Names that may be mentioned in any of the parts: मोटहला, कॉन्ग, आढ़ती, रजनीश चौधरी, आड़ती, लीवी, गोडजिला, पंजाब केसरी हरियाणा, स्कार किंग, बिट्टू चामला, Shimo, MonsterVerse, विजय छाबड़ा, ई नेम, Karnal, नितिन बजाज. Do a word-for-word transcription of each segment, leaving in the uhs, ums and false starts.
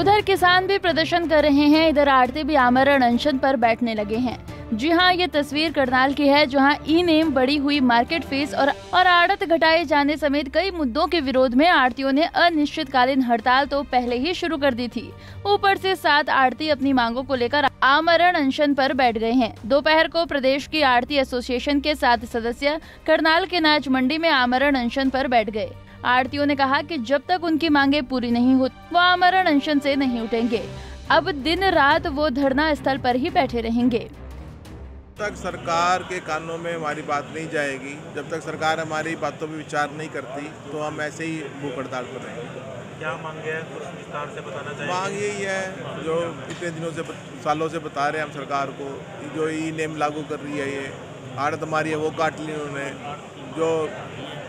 उधर किसान भी प्रदर्शन कर रहे हैं, इधर आढ़ती भी आमरण अनशन पर बैठने लगे हैं। जी हाँ, ये तस्वीर करनाल की है, जहाँ ई नेम बढ़ी हुई मार्केट फीस और और आड़त घटाए जाने समेत कई मुद्दों के विरोध में आड़तियों ने अनिश्चितकालीन हड़ताल तो पहले ही शुरू कर दी थी। ऊपर से सात आड़ती अपनी मांगों को लेकर आमरण अनशन पर बैठ गए हैं। दोपहर को प्रदेश की आड़ती एसोसिएशन के सात सदस्य करनाल के अनाज मंडी में आमरण अनशन पर बैठ गए। आड़तियों ने कहा कि जब तक उनकी मांगे पूरी नहीं होती वो आमरण अनशन से नहीं उठेंगे। अब दिन रात वो धरना स्थल पर ही बैठे रहेंगे। तक सरकार के कानों में हमारी बात नहीं जाएगी, जब तक सरकार हमारी बातों पर विचार नहीं करती तो हम ऐसे ही भूख हड़ताल पर रहेंगे। क्या मांगे है कुछ विस्तार से बताना चाहिए? मांग यही है जो इतने दिनों से सालों से बता रहे हैं हम सरकार को, जो ई नेम लागू कर रही है, ये आड़त हमारी है वो काट ली उन्होंने, जो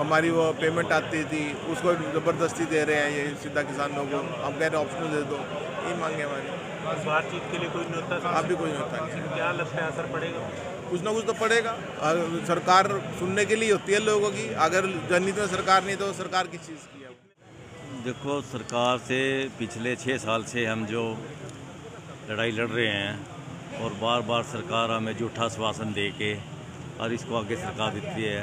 हमारी वो पेमेंट आती थी उसको ज़बरदस्ती दे रहे हैं ये सीधा किसानों को। हम कह रहे हैं ऑप्शन दे दो, ये मांगे हमारी। बातचीत के लिए कोई नहीं होता, आप भी कोई नहीं होता। क्या लगता है असर पड़ेगा? कुछ ना कुछ तो पड़ेगा। सरकार सुनने के लिए होती है लोगों की, अगर जनहित में सरकार नहीं तो सरकार किस चीज़ की है? देखो, सरकार से पिछले छः साल से हम जो लड़ाई लड़ रहे हैं और बार बार सरकार हमें झूठा आश्वासन दे के और इसको आगे सरकार देती है,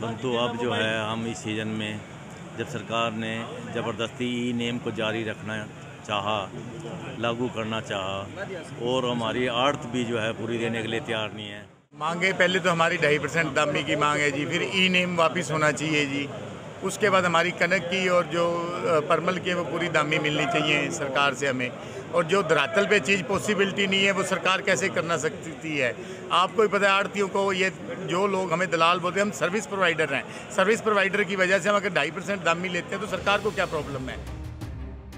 परंतु अब जो है हम इस सीज़न में जब सरकार ने ज़बरदस्ती ई नेम को जारी रखना चाहा, लागू करना चाहा और हमारी आड़त भी जो है पूरी देने के लिए तैयार नहीं है। मांगे पहले तो हमारी ढाई परसेंट दामी की मांग है जी, फिर ई नेम वापस होना चाहिए जी, उसके बाद हमारी कनक की और जो परमल की वो पूरी दामी मिलनी चाहिए सरकार से हमें। और जो धरातल पे चीज़ पॉसिबिलिटी नहीं है वो सरकार कैसे करना सकती है? आपको ही पता है आड़तियों को, ये जो लोग हमें दलाल बोलते हैं, हम सर्विस प्रोवाइडर हैं। सर्विस प्रोवाइडर की वजह से हम अगर ढाई परसेंट दामी लेते हैं तो सरकार को क्या प्रॉब्लम है?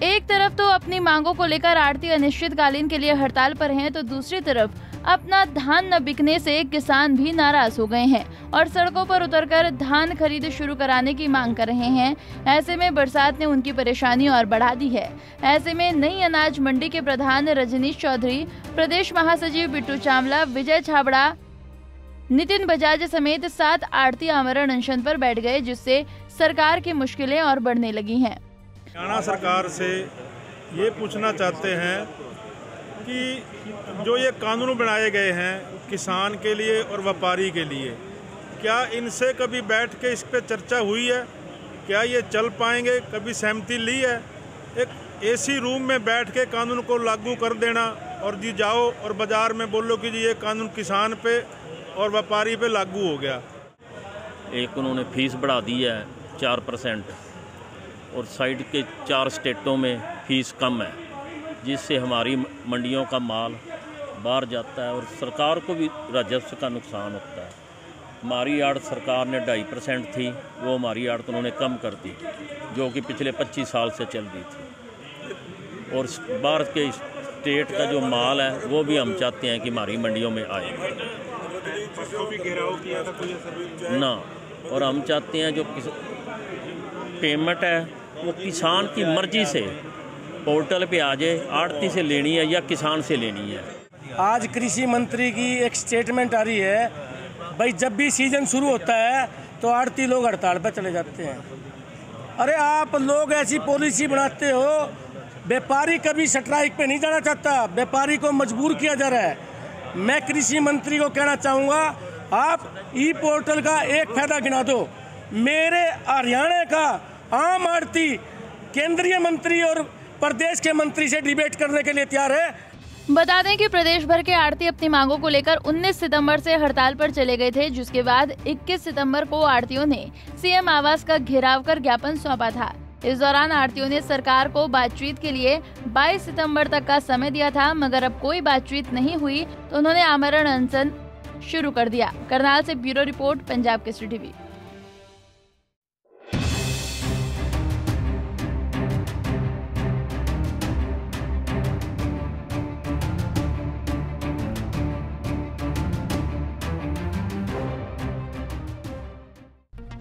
एक तरफ तो अपनी मांगों को लेकर आड़ती अनिश्चितकालीन के लिए हड़ताल पर हैं, तो दूसरी तरफ अपना धान न बिकने से किसान भी नाराज हो गए हैं और सड़कों पर उतरकर धान खरीद शुरू कराने की मांग कर रहे हैं। ऐसे में बरसात ने उनकी परेशानी और बढ़ा दी है। ऐसे में नई अनाज मंडी के प्रधान रजनीश चौधरी, प्रदेश महासचिव बिट्टू चामला, विजय छाबड़ा, नितिन बजाज समेत सात आड़ती आमरण अनशन पर बैठ गए, जिससे सरकार की मुश्किलें और बढ़ने लगी हैं। हरियाणा सरकार से ये पूछना चाहते हैं कि जो ये कानून बनाए गए हैं किसान के लिए और व्यापारी के लिए, क्या इनसे कभी बैठ के इस पर चर्चा हुई है? क्या ये चल पाएंगे? कभी सहमति ली है? एक एसी रूम में बैठ के कानून को लागू कर देना और जी जाओ और बाज़ार में बोलो कि जी ये कानून किसान पे और व्यापारी पे लागू हो गया। एक उन्होंने फीस बढ़ा दी है चार परसेंट और साइड के चार स्टेटों में फीस कम है, जिससे हमारी मंडियों का माल बाहर जाता है और सरकार को भी राजस्व का नुकसान होता है। हमारी आड़त सरकार ने ढाई परसेंट थी, वो हमारी आड़त उन्होंने कम कर दी, जो कि पिछले पच्चीस साल से चल रही थी। और बाहर के स्टेट का जो माल है वो भी हम चाहते हैं कि हमारी मंडियों में आए ना, और हम चाहते हैं जो पेमेंट है वो किसान की मर्जी से पोर्टल पे आ जाए, आड़ती से लेनी है या किसान से लेनी है। आज कृषि मंत्री की एक स्टेटमेंट आ रही है, भाई जब भी सीजन शुरू होता है तो आड़ती लोग हड़ताल पर चले जाते हैं। अरे आप लोग ऐसी पॉलिसी बनाते हो, व्यापारी कभी स्ट्राइक पे नहीं जाना चाहता, व्यापारी को मजबूर किया जा रहा है। मैं कृषि मंत्री को कहना चाहूँगा, आप ई पोर्टल का एक फायदा गिना दो, मेरे हरियाणा का आम आड़ती केंद्रीय मंत्री और प्रदेश के मंत्री से डिबेट करने के लिए तैयार है। बता दें कि प्रदेश भर के आड़ती अपनी मांगों को लेकर उन्नीस सितंबर से हड़ताल पर चले गए थे, जिसके बाद इक्कीस सितंबर को आड़तियों ने सीएम आवास का घेराव कर ज्ञापन सौंपा था। इस दौरान आड़तियों ने सरकार को बातचीत के लिए बाईस सितंबर तक का समय दिया था, मगर अब कोई बातचीत नहीं हुई तो उन्होंने आमरण अनशन शुरू कर दिया। करनाल से bureau report, Punjab Kesari TV.